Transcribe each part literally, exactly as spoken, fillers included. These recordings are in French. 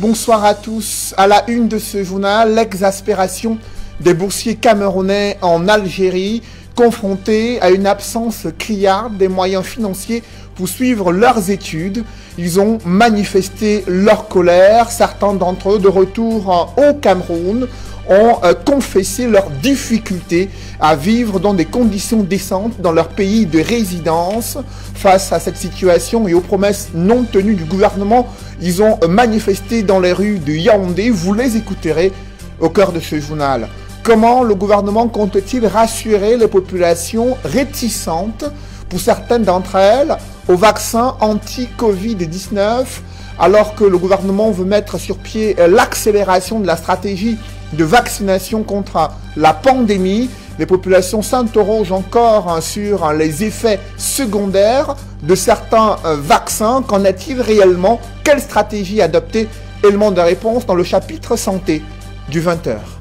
Bonsoir à tous. À la une de ce journal, l'exaspération des boursiers camerounais en Algérie, confrontés à une absence criarde des moyens financiers pour suivre leurs études. Ils ont manifesté leur colère. Certains d'entre eux, de retour au Cameroun, ont confessé leurs difficultés à vivre dans des conditions décentes dans leur pays de résidence. Face à cette situation et aux promesses non tenues du gouvernement, ils ont manifesté dans les rues de Yaoundé. Vous les écouterez au cœur de ce journal. Comment le gouvernement compte-t-il rassurer les populations réticentes, pour certaines d'entre elles, au vaccin anti-Covid dix-neuf, alors que le gouvernement veut mettre sur pied l'accélération de la stratégie de vaccination contre la pandémie? Les populations s'interrogent encore sur les effets secondaires de certains vaccins. Qu'en est-il réellement? Quelle stratégie adopter? Éléments de réponse dans le chapitre santé du vingt heures.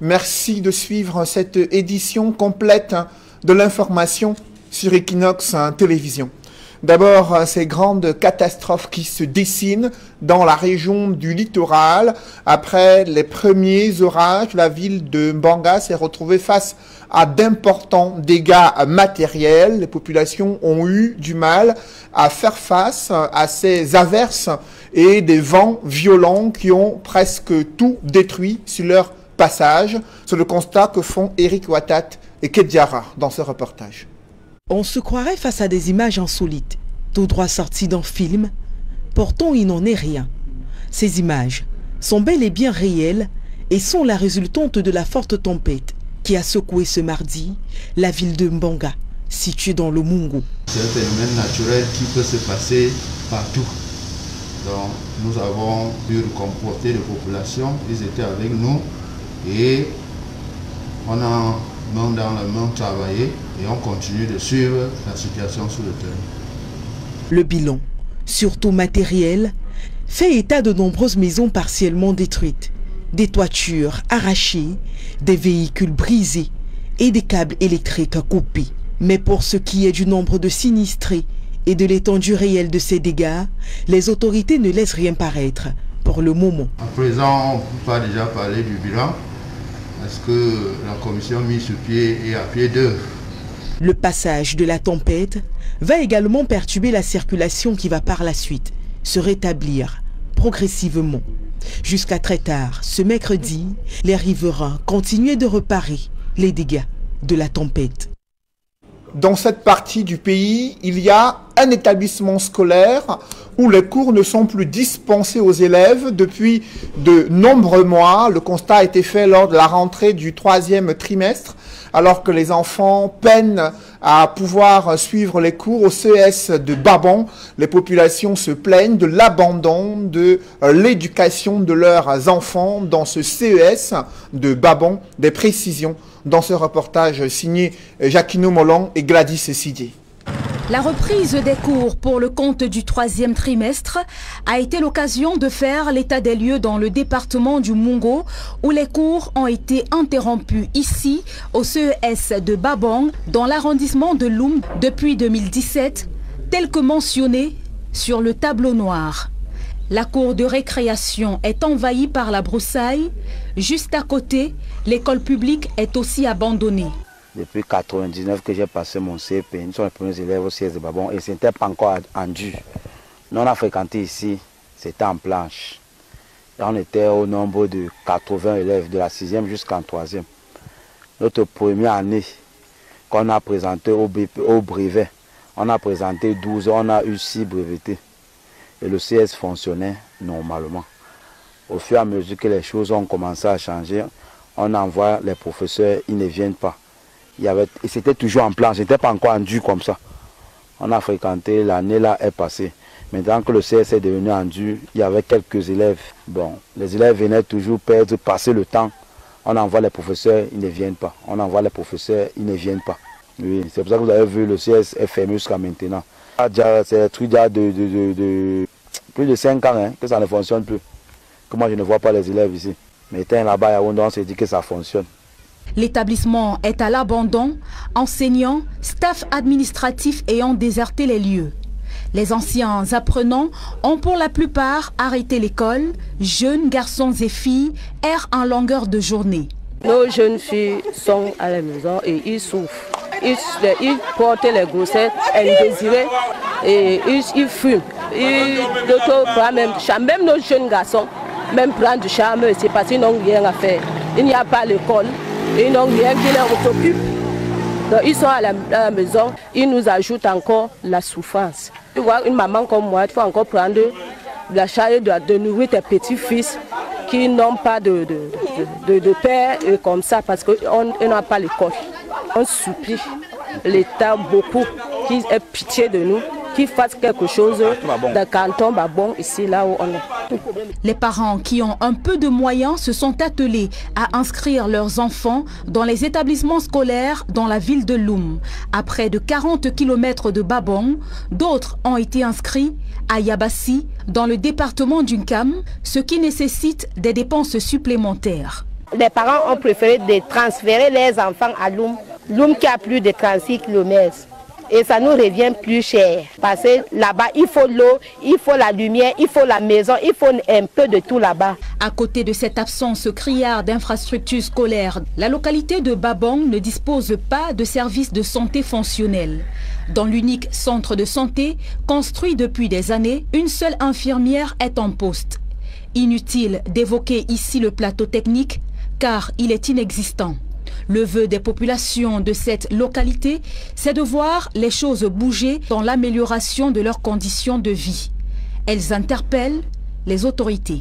Merci de suivre cette édition complète de l'information sur Equinox Télévision. D'abord, ces grandes catastrophes qui se dessinent dans la région du littoral. Après les premiers orages, la ville de Mbanga s'est retrouvée face à d'importants dégâts matériels. Les populations ont eu du mal à faire face à ces averses et des vents violents qui ont presque tout détruit sur leur passage. C'est le constat que font Eric Watat et Kediara dans ce reportage. On se croirait face à des images insolites, tout droit sorties d'un film. Pourtant, il n'en est rien. Ces images sont bel et bien réelles et sont la résultante de la forte tempête qui a secoué ce mardi la ville de Mbanga, située dans le Mungo. C'est un phénomène naturel qui peut se passer partout. Donc, nous avons dû réconforter les populations, ils étaient avec nous et on a main dans la main travaillé et on continue de suivre la situation sur le terrain. Le bilan, surtout matériel, fait état de nombreuses maisons partiellement détruites, des toitures arrachées, des véhicules brisés et des câbles électriques coupés. Mais pour ce qui est du nombre de sinistrés et de l'étendue réelle de ces dégâts, les autorités ne laissent rien paraître pour le moment. À présent, on ne peut pas déjà parler du bilan, parce que la commission mise sur pied est à pied d'œuvre. Le passage de la tempête va également perturber la circulation qui va par la suite se rétablir progressivement. Jusqu'à très tard, ce mercredi, les riverains continuaient de réparer les dégâts de la tempête. Dans cette partie du pays, il y a un établissement scolaire où les cours ne sont plus dispensés aux élèves depuis de nombreux mois. Le constat a été fait lors de la rentrée du troisième trimestre, alors que les enfants peinent à pouvoir suivre les cours au C E S de Babong. Les populations se plaignent de l'abandon de l'éducation de leurs enfants dans ce C E S de Babong. Des précisions dans ce reportage signé Jacquino Mollan et Gladys Sidier. La reprise des cours pour le compte du troisième trimestre a été l'occasion de faire l'état des lieux dans le département du Mungo, où les cours ont été interrompus ici, au C E S de Babong, dans l'arrondissement de Loum, depuis deux mille dix-sept, tel que mentionné sur le tableau noir. La cour de récréation est envahie par la broussaille. Juste à côté, l'école publique est aussi abandonnée. Depuis mille neuf cent quatre-vingt-dix-neuf que j'ai passé mon C E P, nous sommes les premiers élèves au C E S de Babong et ce n'était pas encore endu. Nous on a fréquenté ici, c'était en planche. Et on était au nombre de quatre-vingts élèves de la sixième jusqu'en troisième. Notre première année qu'on a présentée au, au brevet, on a présenté douze, on a eu six brevetés. Et le C E S fonctionnait normalement. Au fur et à mesure que les choses ont commencé à changer, on envoie les professeurs, ils ne viennent pas. C'était toujours en plan, c'était pas encore enduit comme ça. On a fréquenté, l'année là est passée. Maintenant que le C S est devenu enduit, il y avait quelques élèves. Bon, les élèves venaient toujours perdre, passer le temps. On envoie les professeurs, ils ne viennent pas. On envoie les professeurs, ils ne viennent pas. Oui, c'est pour ça que vous avez vu, le C S est fermé jusqu'à maintenant. C'est un truc déjà de, de, de, de plus de cinq ans hein, que ça ne fonctionne plus. Que moi je ne vois pas les élèves ici. Mais étant là-bas à Yaoundé, on se dit que ça fonctionne. L'établissement est à l'abandon, enseignants, staff administratif ayant déserté les lieux. Les anciens apprenants ont pour la plupart arrêté l'école. Jeunes garçons et filles errent en longueur de journée. Nos jeunes filles sont à la maison et ils souffrent. Ils, ils portent les grossesses indésirées et ils, ils fument. Ils ne même du charme. Même nos jeunes garçons, même prennent du charme, c'est parce qu'ils n'ont rien à faire. Il n'y a pas l'école, ils n'ont rien qui les occupe. Donc ils sont à la, à la maison, ils nous ajoutent encore la souffrance. Tu vois, une maman comme moi, il faut encore prendre la charge de nourrir tes petits-fils qui n'ont pas de, de, de, de, de père et comme ça, parce qu'on n'a pas l'école. On supplie l'État beaucoup, qui ait pitié de nous, qui fasse quelque chose de canton Babong, ici, là où on est. Les parents qui ont un peu de moyens se sont attelés à inscrire leurs enfants dans les établissements scolaires dans la ville de Loum. À près de quarante kilomètres de Babong, d'autres ont été inscrits à Yabassi, dans le département d'Uncam, ce qui nécessite des dépenses supplémentaires. Les parents ont préféré de transférer leurs enfants à Loum, Loum qui a plus de trente-six kilomètres. Et ça nous revient plus cher. Parce que là-bas, il faut l'eau, il faut la lumière, il faut la maison, il faut un peu de tout là-bas. À côté de cette absence criarde d'infrastructures scolaires, la localité de Babong ne dispose pas de services de santé fonctionnels. Dans l'unique centre de santé, construit depuis des années, une seule infirmière est en poste. Inutile d'évoquer ici le plateau technique, car il est inexistant. Le vœu des populations de cette localité, c'est de voir les choses bouger dans l'amélioration de leurs conditions de vie. Elles interpellent les autorités.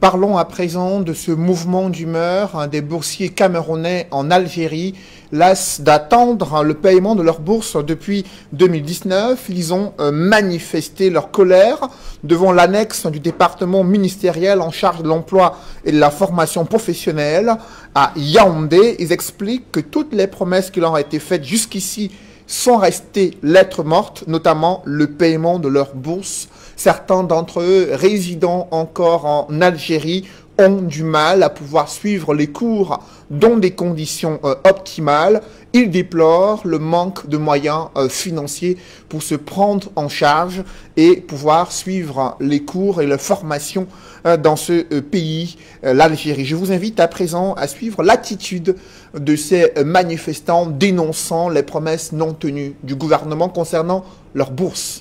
Parlons à présent de ce mouvement d'humeur hein, des boursiers camerounais en Algérie. Las d'attendre hein, le paiement de leur bourse depuis deux mille dix-neuf, ils ont euh, manifesté leur colère devant l'annexe du département ministériel en charge de l'emploi et de la formation professionnelle à Yaoundé. Ils expliquent que toutes les promesses qui leur ont été faites jusqu'ici sont restées lettres mortes, notamment le paiement de leur bourse. Certains d'entre eux, résidant encore en Algérie, ont du mal à pouvoir suivre les cours dans des conditions euh, optimales. Ils déplorent le manque de moyens euh, financiers pour se prendre en charge et pouvoir suivre les cours et la formation euh, dans ce euh, pays, euh, l'Algérie. Je vous invite à présent à suivre l'attitude de ces euh, manifestants dénonçant les promesses non tenues du gouvernement concernant leur bourse.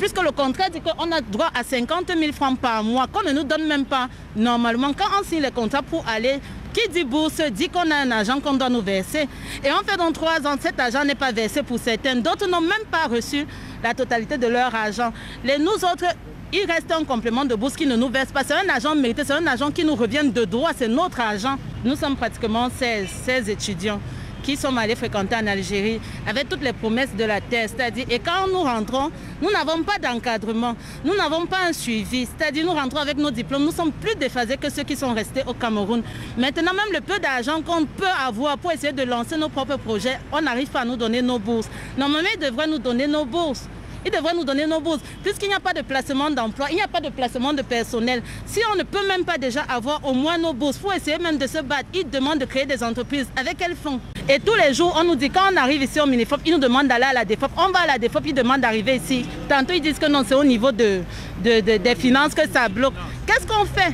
Puisque le contrat dit qu'on a droit à cinquante mille francs par mois, qu'on ne nous donne même pas. Normalement, quand on signe le contrat pour aller, qui dit bourse dit qu'on a un agent qu'on doit nous verser. Et on fait dans trois ans, cet agent n'est pas versé pour certains. D'autres n'ont même pas reçu la totalité de leur argent. Les nous autres, il reste un complément de bourse qui ne nous verse pas. C'est un agent mérité, c'est un agent qui nous revient de droit, c'est notre agent. Nous sommes pratiquement seize étudiants qui sont allés fréquenter en Algérie avec toutes les promesses de la terre, c'est-à-dire, et quand nous rentrons, nous n'avons pas d'encadrement, nous n'avons pas un suivi, c'est-à-dire nous rentrons avec nos diplômes, nous sommes plus déphasés que ceux qui sont restés au Cameroun. Maintenant, même le peu d'argent qu'on peut avoir pour essayer de lancer nos propres projets, on n'arrive pas à nous donner nos bourses. Normalement, ils devraient nous donner nos bourses. Ils devraient nous donner nos bourses, puisqu'il n'y a pas de placement d'emploi, il n'y a pas de placement de personnel. Si on ne peut même pas déjà avoir au moins nos bourses, il faut essayer même de se battre. Ils demandent de créer des entreprises. Avec quels fonds? Et tous les jours, on nous dit, quand on arrive ici au Minifop, ils nous demandent d'aller à la Défop. On va à la Défop, ils demandent d'arriver ici. Tantôt, ils disent que non, c'est au niveau de, de, de, des finances que ça bloque. Qu'est-ce qu'on fait?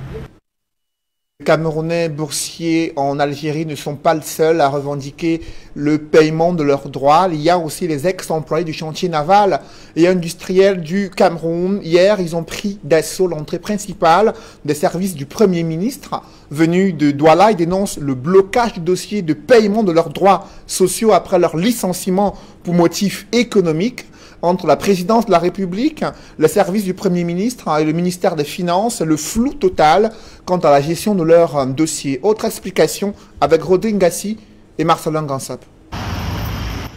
Les Camerounais boursiers en Algérie ne sont pas les seuls à revendiquer le paiement de leurs droits. Il y a aussi les ex-employés du chantier naval et industriel du Cameroun. Hier, ils ont pris d'assaut l'entrée principale des services du Premier ministre venu de Douala. Ils dénoncent le blocage du dossier de paiement de leurs droits sociaux après leur licenciement pour motif économique. Entre la présidence de la République, le service du Premier ministre et le ministère des Finances, le flou total quant à la gestion de leur dossier. Autre explication avec Rodin Gassi et Marcelin Gansop.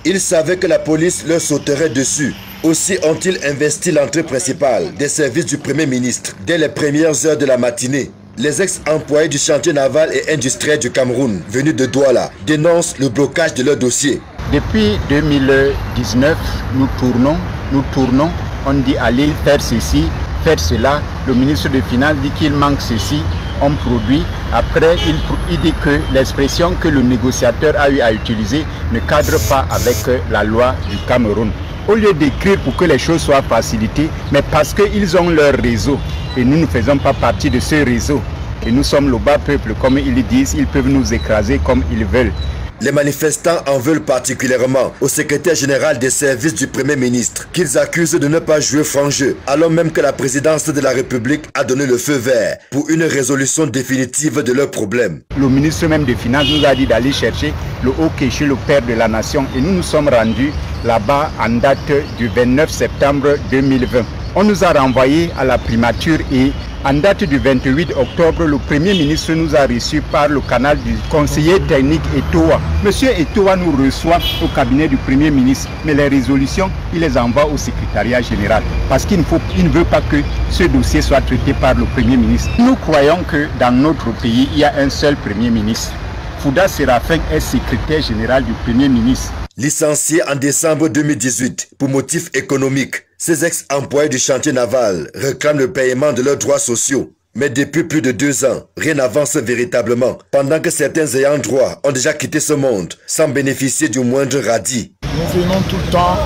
Ils savaient que la police leur sauterait dessus. Aussi ont-ils investi l'entrée principale des services du Premier ministre dès les premières heures de la matinée. Les ex-employés du chantier naval et industriel du Cameroun, venus de Douala, dénoncent le blocage de leur dossier. Depuis deux mille dix-neuf, nous tournons, nous tournons, on dit allez faire ceci, faire cela. Le ministre des Finances dit qu'il manque ceci, on produit. Après, il, il dit que l'expression que le négociateur a eu à utiliser ne cadre pas avec la loi du Cameroun. Au lieu d'écrire pour que les choses soient facilitées, mais parce qu'ils ont leur réseau et nous ne faisons pas partie de ce réseau. Et nous sommes le bas peuple, comme ils disent, ils peuvent nous écraser comme ils veulent. Les manifestants en veulent particulièrement au secrétaire général des services du Premier ministre, qu'ils accusent de ne pas jouer franc jeu, alors même que la présidence de la République a donné le feu vert pour une résolution définitive de leurs problèmes. Le ministre même des Finances nous a dit d'aller chercher le Haut-Kéché, le père de la nation, et nous nous sommes rendus là-bas en date du vingt-neuf septembre deux mille vingt. On nous a renvoyés à la primature et en date du vingt-huit octobre, le Premier ministre nous a reçus par le canal du conseiller technique Etowa. Monsieur Etowa nous reçoit au cabinet du Premier ministre, mais les résolutions, il les envoie au secrétariat général parce qu'il ne veut pas que ce dossier soit traité par le Premier ministre. Nous croyons que dans notre pays, il y a un seul Premier ministre. Fouda Serafin est secrétaire général du Premier ministre. Licencié en décembre deux mille dix-huit pour motifs économiques, ces ex-employés du chantier naval réclament le paiement de leurs droits sociaux. Mais depuis plus de deux ans, rien n'avance véritablement, pendant que certains ayants droit ont déjà quitté ce monde sans bénéficier du moindre radis. Nous venons tout le temps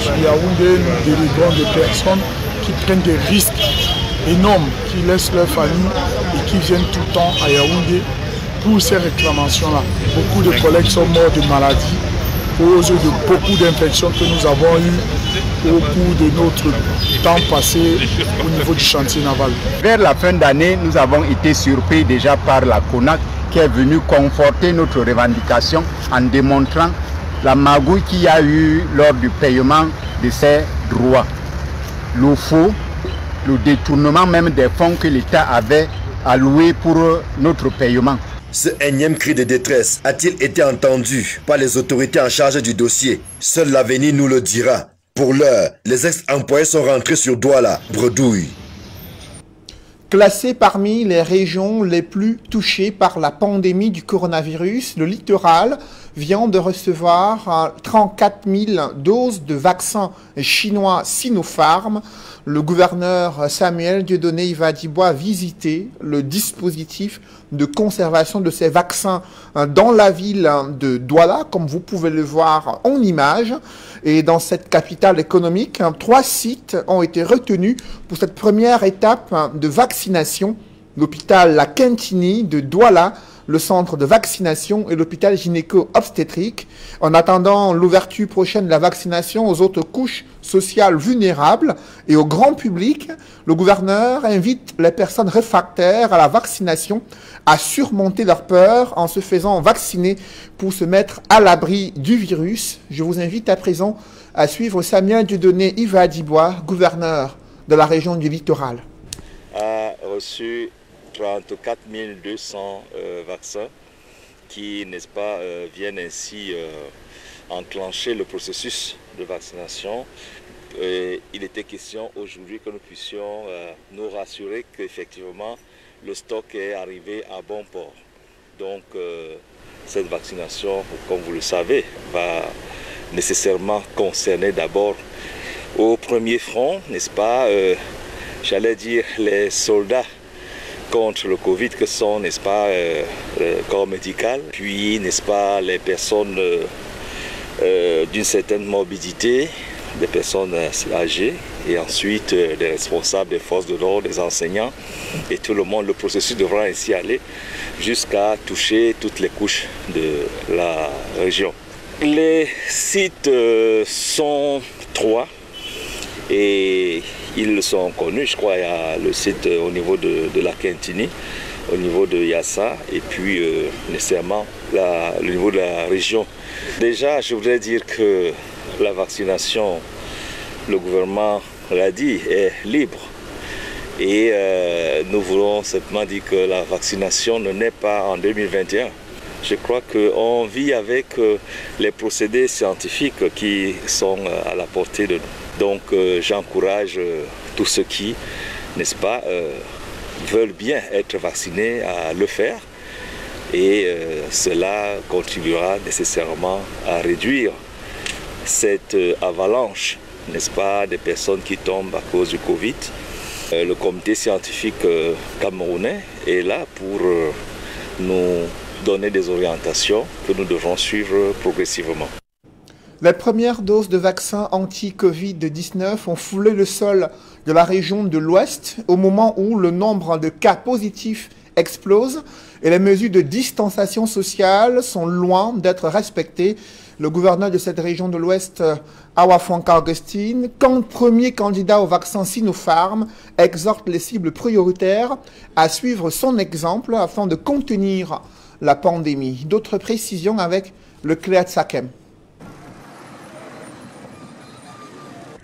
sur Yaoundé, nous délivrons des personnes qui prennent des risques énormes, qui laissent leur famille et qui viennent tout le temps à Yaoundé pour ces réclamations-là. Beaucoup de collègues sont morts de maladie, cause de beaucoup d'infections que nous avons eues au cours de notre temps passé au niveau du chantier naval. Vers la fin d'année, nous avons été surpris déjà par la CONAC qui est venue conforter notre revendication en démontrant la magouille qu'il y a eu lors du paiement de ces droits. Le faux, le détournement même des fonds que l'État avait alloués pour notre paiement. Ce énième cri de détresse a-t-il été entendu par les autorités en charge du dossier? Seul l'avenir nous le dira. Pour l'heure, les ex-employés sont rentrés sur Douala, bredouille. Classé parmi les régions les plus touchées par la pandémie du coronavirus, le littoral vient de recevoir trente-quatre mille doses de vaccins chinois Sinopharm. Le gouverneur Samuel Dieudonné Ivaha Diboua a visité le dispositif de conservation de ces vaccins dans la ville de Douala, comme vous pouvez le voir en image. Et dans cette capitale économique, trois sites ont été retenus pour cette première étape de vaccination. L'hôpital Laquintinie de Douala, le centre de vaccination et l'hôpital gynéco-obstétrique. En attendant l'ouverture prochaine de la vaccination aux autres couches sociales vulnérables et au grand public, le gouverneur invite les personnes réfractaires à la vaccination à surmonter leur peur en se faisant vacciner pour se mettre à l'abri du virus. Je vous invite à présent à suivre Samuel Dieudonné Ivaha Diboua, gouverneur de la région du littoral. A reçu trente-quatre mille deux cents euh, vaccins qui, n'est-ce pas, euh, viennent ainsi euh, enclencher le processus de vaccination. Et il était question aujourd'hui que nous puissions euh, nous rassurer qu'effectivement le stock est arrivé à bon port. Donc euh, cette vaccination, comme vous le savez, va nécessairement concerner d'abord au premier front, n'est-ce pas, euh, j'allais dire les soldats contre le Covid que sont, n'est-ce pas, euh, le corps médical, puis, n'est-ce pas, les personnes euh, euh, d'une certaine morbidité, des personnes âgées, et ensuite euh, les responsables des forces de l'ordre, des enseignants, et tout le monde. Le processus devra ainsi aller jusqu'à toucher toutes les couches de la région. Les sites euh, sont trois, et ils sont connus, je crois, il y a le site au niveau de, de Laquintinie, au niveau de Yassa et puis euh, nécessairement la, le niveau de la région. Déjà, je voudrais dire que la vaccination, le gouvernement l'a dit, est libre. Et euh, nous voulons simplement dire que la vaccination ne naît pas en deux mille vingt et un. Je crois qu'on vit avec les procédés scientifiques qui sont à la portée de nous. Donc euh, j'encourage euh, tous ceux qui, n'est-ce pas, euh, veulent bien être vaccinés à le faire. Et euh, cela contribuera nécessairement à réduire cette euh, avalanche, n'est-ce pas, des personnes qui tombent à cause du Covid. le comité scientifique camerounais est là pour nous donner des orientations que nous devons suivre progressivement. Les premières doses de vaccins anti-Covid dix-neuf ont foulé le sol de la région de l'Ouest au moment où le nombre de cas positifs explose et les mesures de distanciation sociale sont loin d'être respectées. Le gouverneur de cette région de l'Ouest, Awa Fonka Augustin, quand premier candidat au vaccin Sinopharm, exhorte les cibles prioritaires à suivre son exemple afin de contenir la pandémie. D'autres précisions avec le Cléat-Sakem.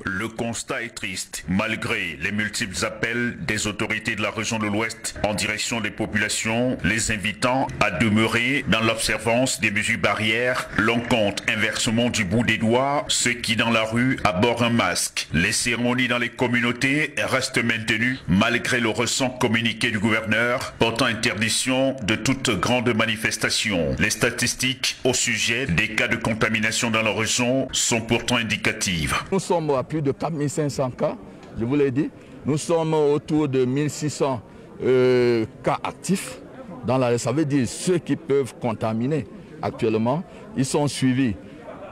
Le constat est triste. Malgré les multiples appels des autorités de la région de l'Ouest en direction des populations, les invitant à demeurer dans l'observance des mesures barrières, l'on compte inversement du bout des doigts ceux qui dans la rue abordent un masque. Les cérémonies dans les communautés restent maintenues malgré le récent communiqué du gouverneur portant interdiction de toute grande manifestation. Les statistiques au sujet des cas de contamination dans la région sont pourtant indicatives. Nous sommes à plus de quatre mille cinq cents cas, je vous l'ai dit. Nous sommes autour de mille six cents euh, cas actifs. Dans la, ça veut dire ceux qui peuvent contaminer actuellement, ils sont suivis.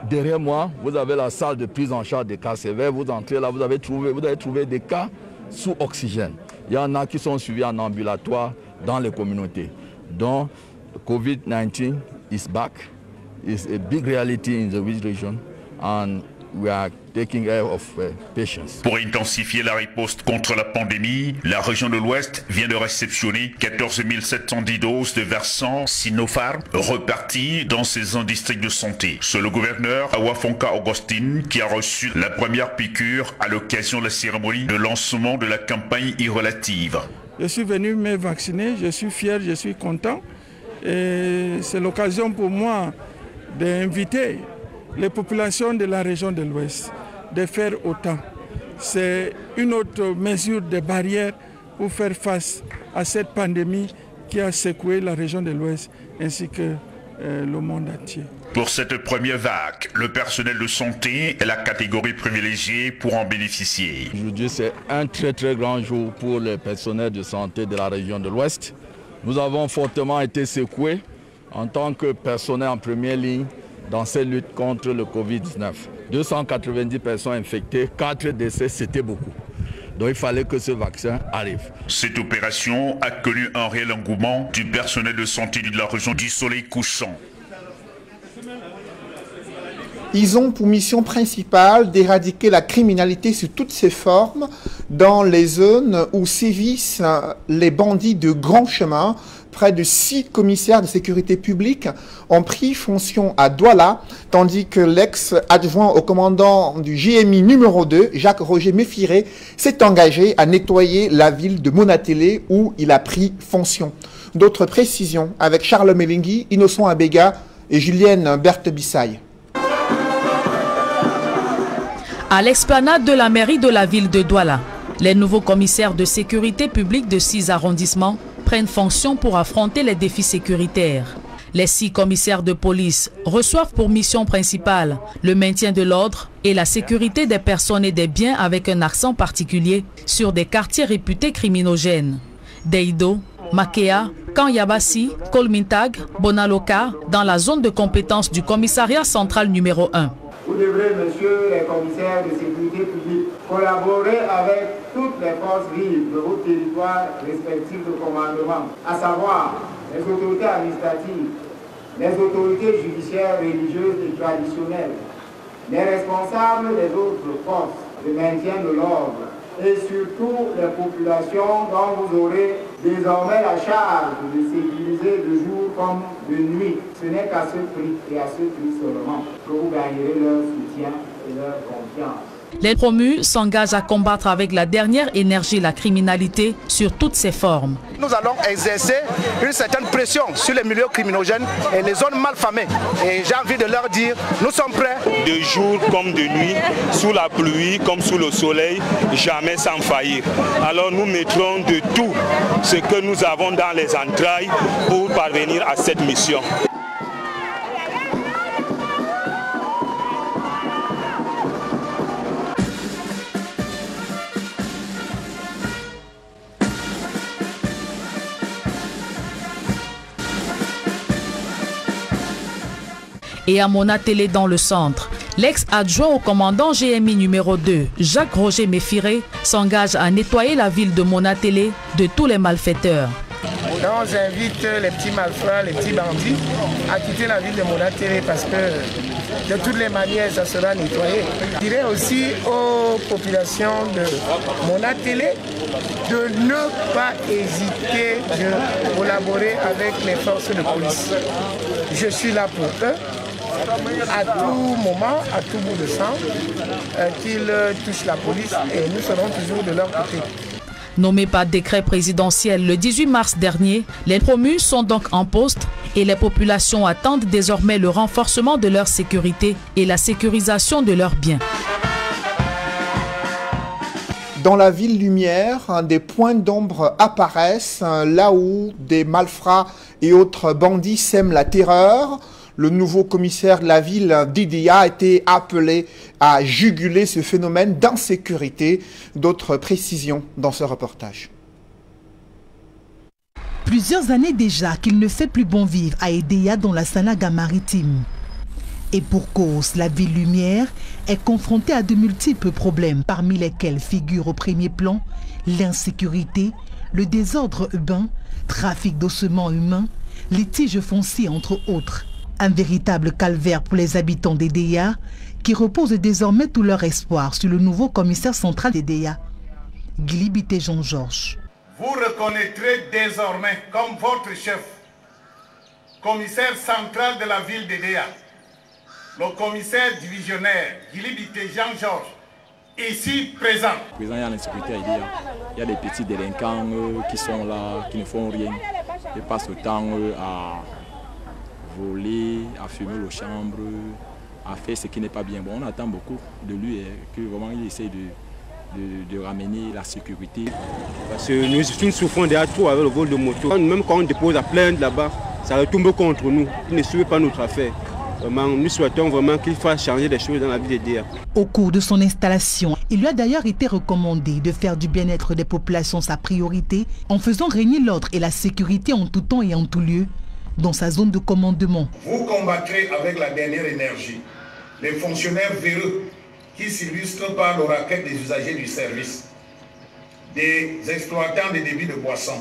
Derrière moi, vous avez la salle de prise en charge des cas sévères. Vous entrez là, vous avez trouvé, vous avez trouvé des cas sous oxygène. Il y en a qui sont suivis en ambulatoire dans les communautés. Donc, Covid dix-neuf is back. It's a big reality in the West region. And we are taking care of patients. Pour intensifier la riposte contre la pandémie, la région de l'Ouest vient de réceptionner quatorze mille sept cent dix doses de vaccin Sinopharm reparties dans ses districts de santé. C'est le gouverneur Awa Fonka Augustin qui a reçu la première piqûre à l'occasion de la cérémonie de lancement de la campagne irrelative. Je suis venu me vacciner, je suis fier, je suis content. Et c'est l'occasion pour moi d'inviter les populations de la région de l'Ouest de faire autant. C'est une autre mesure de barrière pour faire face à cette pandémie qui a secoué la région de l'Ouest ainsi que euh, le monde entier. Pour cette première vague, le personnel de santé est la catégorie privilégiée pour en bénéficier. Aujourd'hui, c'est un très très grand jour pour le personnel de santé de la région de l'Ouest. Nous avons fortement été secoués en tant que personnel en première ligne dans cette lutte contre le Covid dix-neuf. deux cent quatre-vingt-dix personnes infectées, quatre décès, c'était beaucoup. Donc il fallait que ce vaccin arrive. Cette opération a connu un réel engouement du personnel de santé de la région du Soleil couchant. Ils ont pour mission principale d'éradiquer la criminalité sous toutes ses formes dans les zones où sévissent les bandits de grand chemin. Près de six commissaires de sécurité publique ont pris fonction à Douala, tandis que l'ex-adjoint au commandant du G M I numéro deux, Jacques-Roger Méfiré, s'est engagé à nettoyer la ville de Monatélé où il a pris fonction. D'autres précisions avec Charles Mélingui, Innocent Abega et Julienne Berthe-Bissay. À l'esplanade de la mairie de la ville de Douala, les nouveaux commissaires de sécurité publique de six arrondissements prennent fonction pour affronter les défis sécuritaires. Les six commissaires de police reçoivent pour mission principale le maintien de l'ordre et la sécurité des personnes et des biens avec un accent particulier sur des quartiers réputés criminogènes. Deido, Makea, Kan Yabassi, Kolmintag, Bonaloka, dans la zone de compétence du commissariat central numéro un. Vous devrez, messieurs les commissaires de sécurité publique, collaborer avec toutes les forces vives de vos territoires respectifs de commandement, à savoir les autorités administratives, les autorités judiciaires, religieuses et traditionnelles, les responsables des autres forces de maintien de l'ordre et surtout les populations dont vous aurez désormais la charge de sécuriser de jour comme de nuit. Ce n'est qu'à ce prix et à ce prix seulement que vous gagnerez leur soutien et leur confiance. Les promus s'engagent à combattre avec la dernière énergie la criminalité sur toutes ses formes. Nous allons exercer une certaine pression sur les milieux criminogènes et les zones mal famées. Et j'ai envie de leur dire, nous sommes prêts. De jour comme de nuit, sous la pluie comme sous le soleil, jamais sans faillir. Alors nous mettrons de tout ce que nous avons dans les entrailles pour parvenir à cette mission. et à Monatélé dans le centre. L'ex-adjoint au commandant G M I numéro deux, Jacques-Roger Méfiré, s'engage à nettoyer la ville de Monatélé de tous les malfaiteurs. Donc j'invite les petits malfrats, les petits bandits à quitter la ville de Monatélé parce que de toutes les manières, ça sera nettoyé. Je dirais aussi aux populations de Monatélé de ne pas hésiter de collaborer avec les forces de police. Je suis là pour eux, à tout moment, à tout bout de champ, qu'ils touchent la police et nous serons toujours de leur côté. Nommés par décret présidentiel le dix-huit mars dernier, les promus sont donc en poste et les populations attendent désormais le renforcement de leur sécurité et la sécurisation de leurs biens. Dans la ville lumière, des points d'ombre apparaissent là où des malfrats et autres bandits sèment la terreur. Le nouveau commissaire de la ville, Edéa, a été appelé à juguler ce phénomène d'insécurité. D'autres précisions dans ce reportage. Plusieurs années déjà qu'il ne fait plus bon vivre à Edéa dans la Sanaga maritime. Et pour cause, la ville lumière est confrontée à de multiples problèmes, parmi lesquels figurent au premier plan l'insécurité, le désordre urbain, trafic d'ossements humains, litiges fonciers entre autres. Un véritable calvaire pour les habitants d'Edéa qui reposent désormais tout leur espoir sur le nouveau commissaire central d'Edéa, Guili Bitté Jean-Georges. Vous reconnaîtrez désormais comme votre chef, commissaire central de la ville d'Edéa, le commissaire divisionnaire Guili Bitté Jean-Georges, ici présent. Présent, il y a l'insécurité à Edéa. Il y a des petits délinquants euh, qui sont là, qui ne font rien. Ils passent le temps euh, à... voler, à fumer aux chambres, à faire ce qui n'est pas bien. Bon, on attend beaucoup de lui, hein, que vraiment il essaie de, de, de ramener la sécurité. Parce que nous, nous souffrons déjà trop avec le vol de moto. Même quand on dépose la plainte là-bas, ça retombe contre nous. Il ne suit pas notre affaire. Vraiment, nous souhaitons vraiment qu'il fasse changer des choses dans la vie d'Edéa. Au cours de son installation, il lui a d'ailleurs été recommandé de faire du bien-être des populations sa priorité en faisant régner l'ordre et la sécurité en tout temps et en tout lieu. Dans sa zone de commandement. Vous combattrez avec la dernière énergie les fonctionnaires véreux qui s'illustrent par le racket des usagers du service, des exploitants des débits de boissons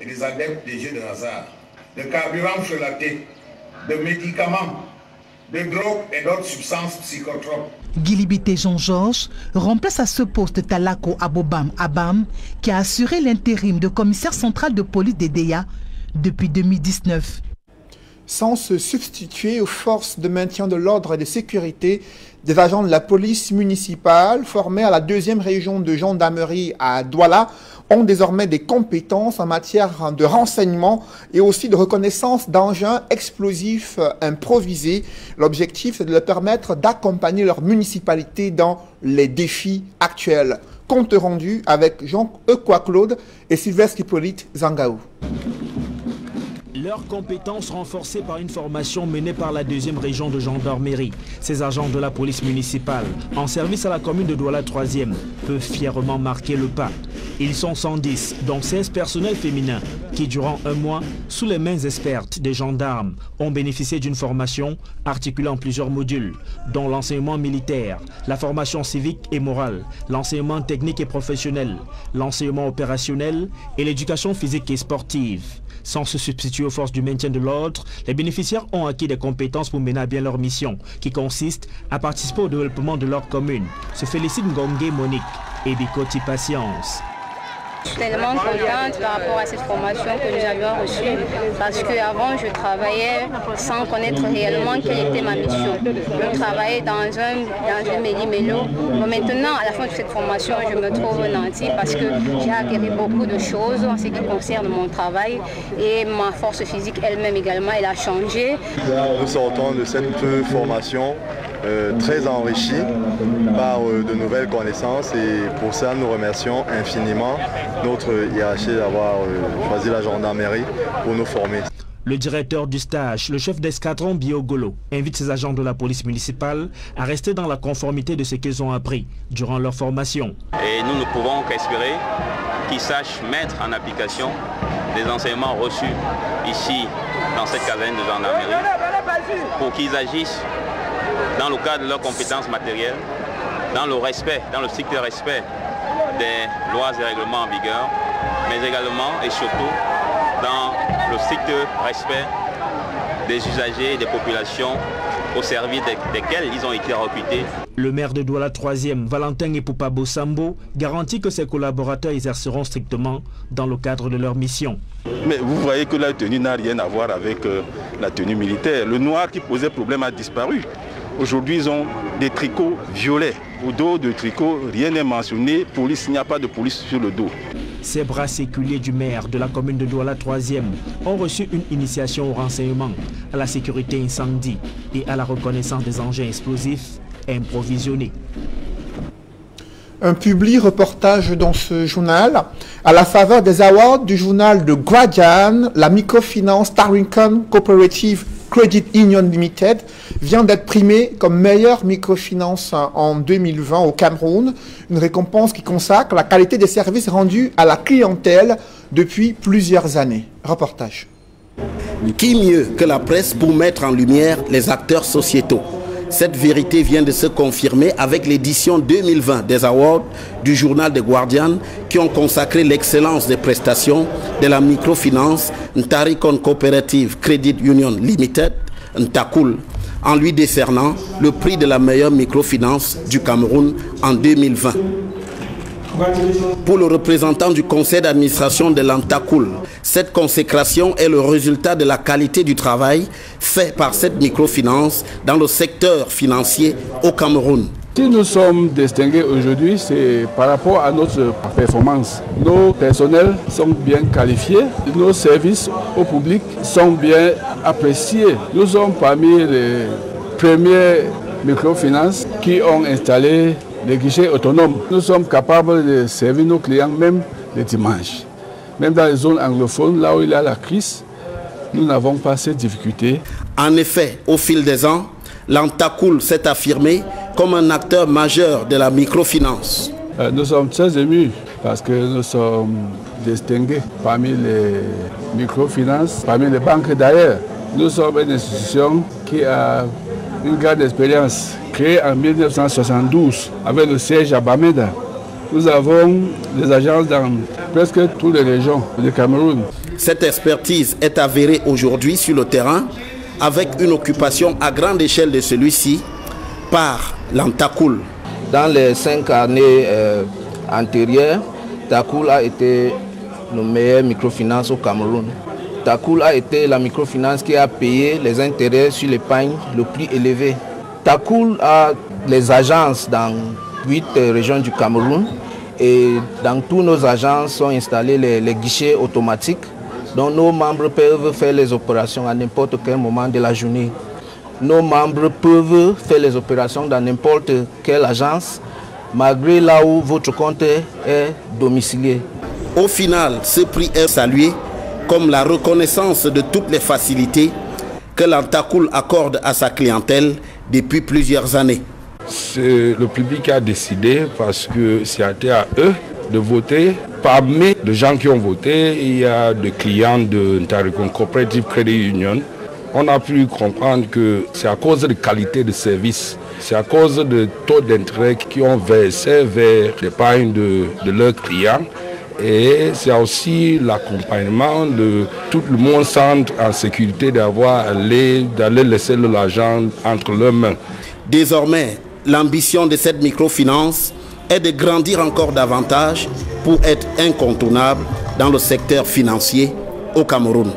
et des adeptes des jeux de hasard, de carburants frelatés, de médicaments, de drogues et d'autres substances psychotropes. Guili Bitté Jean-Georges remplace à ce poste Talako Abobam Abam qui a assuré l'intérim de commissaire central de police d'Edéa depuis deux mille dix-neuf. Sans se substituer aux forces de maintien de l'ordre et de sécurité, des agents de la police municipale formés à la deuxième région de gendarmerie à Douala ont désormais des compétences en matière de renseignement et aussi de reconnaissance d'engins explosifs improvisés. L'objectif, c'est de leur permettre d'accompagner leur municipalité dans les défis actuels. Compte rendu avec Jean-Equoua Claude et Sylvestre Hippolyte Zangaou. Leurs compétences renforcées par une formation menée par la deuxième région de gendarmerie. Ces agents de la police municipale, en service à la commune de Douala troisième, peuvent fièrement marquer le pas. Ils sont cent dix, dont seize personnels féminins, qui durant un mois, sous les mains expertes des gendarmes, ont bénéficié d'une formation articulant plusieurs modules, dont l'enseignement militaire, la formation civique et morale, l'enseignement technique et professionnel, l'enseignement opérationnel et l'éducation physique et sportive. Sans se substituer aux forces du maintien de l'ordre, les bénéficiaires ont acquis des compétences pour mener à bien leur mission, qui consiste à participer au développement de leur commune. Se félicite Ngongue Monique et Bikoti Patience. Je suis tellement contente par rapport à cette formation que nous avions reçue parce qu'avant je travaillais sans connaître réellement quelle était ma mission. Je travaillais dans un, dans un méli-mélo. Maintenant, à la fin de cette formation, je me trouve nantie parce que j'ai acquis beaucoup de choses en ce qui concerne mon travail et ma force physique elle-même également, elle a changé. Nous sortons de cette formation euh, très enrichie par euh, de nouvelles connaissances et pour ça nous remercions infiniment notre hiérarchie d'avoir euh, choisi la gendarmerie pour nous former. Le directeur du stage, le chef d'escadron Biogolo, invite ses agents de la police municipale à rester dans la conformité de ce qu'ils ont appris durant leur formation. Et nous ne pouvons qu'espérer qu'ils sachent mettre en application des enseignements reçus ici dans cette caserne de gendarmerie pour qu'ils agissent dans le cadre de leurs compétences matérielles, dans le respect, dans le strict respect des lois et règlements en vigueur, mais également et surtout dans le strict respect des usagers et des populations au service desquels ils ont été recrutés. Le maire de Douala troisième, Valentin Epoupa Bossambo, garantit que ses collaborateurs exerceront strictement dans le cadre de leur mission. Mais vous voyez que la tenue n'a rien à voir avec euh, la tenue militaire. Le noir qui posait problème a disparu. Aujourd'hui, ils ont des tricots violets. Au dos de tricot, rien n'est mentionné. Police, il n'y a pas de police sur le dos. Ces bras séculiers du maire de la commune de Douala troisième ont reçu une initiation au renseignement, à la sécurité incendie et à la reconnaissance des engins explosifs improvisionnés. Un public reportage dans ce journal. À la faveur des awards du journal de Guardian, la microfinance Tarincon Cooperative Credit Union Limited vient d'être primée comme meilleure microfinance en deux mille vingt au Cameroun. Une récompense qui consacre la qualité des services rendus à la clientèle depuis plusieurs années. Reportage. Qui mieux que la presse pour mettre en lumière les acteurs sociétaux? Cette vérité vient de se confirmer avec l'édition deux mille vingt des awards du journal The Guardian qui ont consacré l'excellence des prestations de la microfinance Ntacoul Cooperative Credit Union Limited, Ntacoul, en lui décernant le prix de la meilleure microfinance du Cameroun en deux mille vingt. Pour le représentant du conseil d'administration de l'Ntacoul, cette consécration est le résultat de la qualité du travail fait par cette microfinance dans le secteur financier au Cameroun. Si nous sommes distingués aujourd'hui, c'est par rapport à notre performance. Nos personnels sont bien qualifiés, nos services au public sont bien appréciés. Nous sommes parmi les premières microfinances qui ont installé les guichets autonomes. Nous sommes capables de servir nos clients même les dimanches. Même dans les zones anglophones, là où il y a la crise, nous n'avons pas ces difficultés. En effet, au fil des ans, l'Ntacoul s'est affirmé comme un acteur majeur de la microfinance. Nous sommes très émus parce que nous sommes distingués parmi les microfinances, parmi les banques d'ailleurs. Nous sommes une institution qui a une grande expérience. Créée en mille neuf cent soixante-douze avec le siège à Bamenda. Nous avons des agences dans presque toutes les régions du Cameroun. Cette expertise est avérée aujourd'hui sur le terrain avec une occupation à grande échelle de celui-ci par l'Ntacoul. Dans les cinq années euh, antérieures, Ntacoul a été nos meilleures microfinances au Cameroun. Ntacoul a été la microfinance qui a payé les intérêts sur l'épargne le plus élevé. Ntacoul a les agences dans huit régions du Cameroun et dans toutes nos agences sont installés les, les guichets automatiques dont nos membres peuvent faire les opérations à n'importe quel moment de la journée. Nos membres peuvent faire les opérations dans n'importe quelle agence malgré là où votre compte est domicilié. Au final, ce prix est salué comme la reconnaissance de toutes les facilités que l'Ntacoul accorde à sa clientèle depuis plusieurs années. C'est le public qui a décidé parce que c'était à eux de voter. Parmi les gens qui ont voté, il y a des clients de Ntacoul Cooperative Credit Union. On a pu comprendre que c'est à cause de la qualité de service, c'est à cause des taux d'intérêt qui ont versé vers l'épargne de, de leurs clients. Et c'est aussi l'accompagnement de tout le monde sent en sécurité d'avoir allé, d'aller laisser l'argent entre leurs mains. Désormais, l'ambition de cette microfinance est de grandir encore davantage pour être incontournable dans le secteur financier au Cameroun.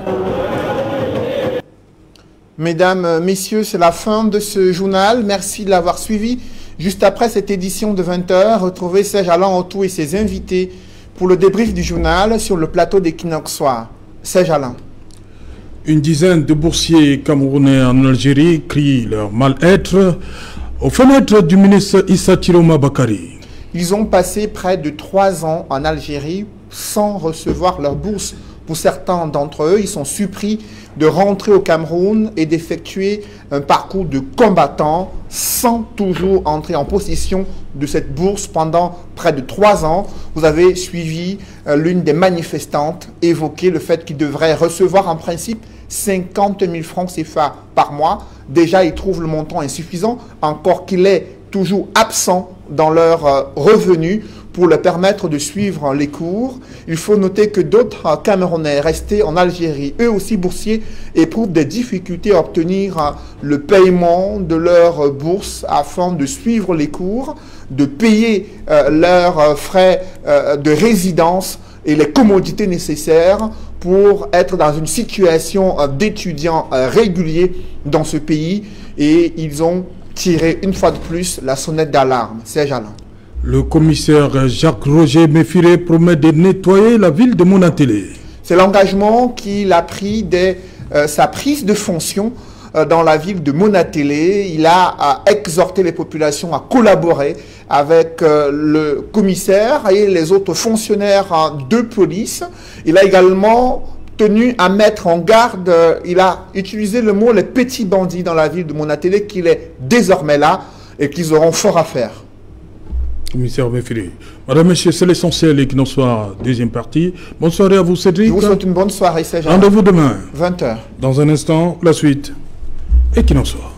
Mesdames, messieurs, c'est la fin de ce journal. Merci de l'avoir suivi. Juste après cette édition de vingt heures, retrouvez Serge Alain-Otou et ses invités pour le débrief du journal sur le plateau d'Equinox Soir. Serge Alain. Une dizaine de boursiers camerounais en Algérie crient leur mal-être aux fenêtres du ministre Issa Tiroma Bakari. Ils ont passé près de trois ans en Algérie sans recevoir leur bourse Pour certains d'entre eux, ils sont surpris de rentrer au Cameroun et d'effectuer un parcours de combattant sans toujours entrer en possession de cette bourse pendant près de trois ans. Vous avez suivi euh, l'une des manifestantes évoquer le fait qu'ils devraient recevoir en principe cinquante mille francs C F A par mois. Déjà, ils trouvent le montant insuffisant, encore qu'il est toujours absent dans leurs euh, revenus pour leur permettre de suivre les cours. Il faut noter que d'autres Camerounais restés en Algérie, eux aussi boursiers, éprouvent des difficultés à obtenir le paiement de leur bourse afin de suivre les cours, de payer euh, leurs frais euh, de résidence et les commodités nécessaires pour être dans une situation euh, d'étudiants euh, réguliers dans ce pays. Et ils ont tiré une fois de plus la sonnette d'alarme. Serge Alain. Le commissaire Jacques-Roger Méfiré promet de nettoyer la ville de Monantélé. C'est l'engagement qu'il a pris dès euh, sa prise de fonction euh, dans la ville de Monantélé. Il a euh, exhorté les populations à collaborer avec euh, le commissaire et les autres fonctionnaires hein, de police. Il a également tenu à mettre en garde, euh, il a utilisé le mot « les petits bandits » dans la ville de Monantélé, qu'il est désormais là et qu'ils auront fort à faire. Commissaire Méfiré. Madame, Monsieur, c'est l'essentiel et que nous soyons deuxième partie. Bonne soirée à vous, Cédric. Je vous souhaite une bonne soirée, Serge. Rendez-vous demain. vingt heures. Dans un instant, la suite. Et qu'il en soit.